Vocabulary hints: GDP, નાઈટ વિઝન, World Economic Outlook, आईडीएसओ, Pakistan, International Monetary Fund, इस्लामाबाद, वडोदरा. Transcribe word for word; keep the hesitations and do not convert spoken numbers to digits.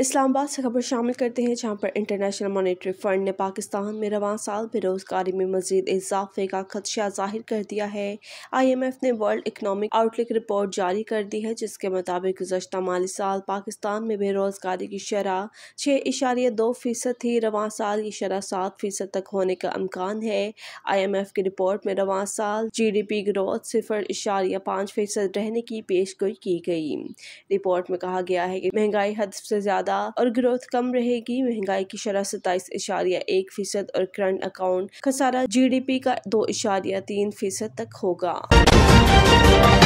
इस्लामाबाद से खबर शामिल करते हैं जहां पर इंटरनेशनल मॉनेटरी फंड ने पाकिस्तान में रवां साल बेरोजगारी में मजीद इजाफे का खदशा जाहिर कर दिया है। आई एम एफ ने वर्ल्ड इकनॉमिक आउटलुक रिपोर्ट जारी कर दी है जिसके मुताबिक गुज़श्ता माली साल पाकिस्तान में बेरोजगारी की शरह छः इशारिया दो फीसद थी। रवां साल की शरह सात फीसद तक होने का अमकान है। आई एम एफ की रिपोर्ट में रवां साल जी डी पी ग्रोथ सिफर इशारिया पाँच फीसद रहने की पेशगोई की गई। रिपोर्ट में कहा गया है कि महंगाई हद से ज्यादा और ग्रोथ कम रहेगी। महंगाई की शरह सताइस इशारिया एक फीसद और करंट अकाउंट खसारा जी डी पी का दो इशारिया तीन फीसद तक होगा।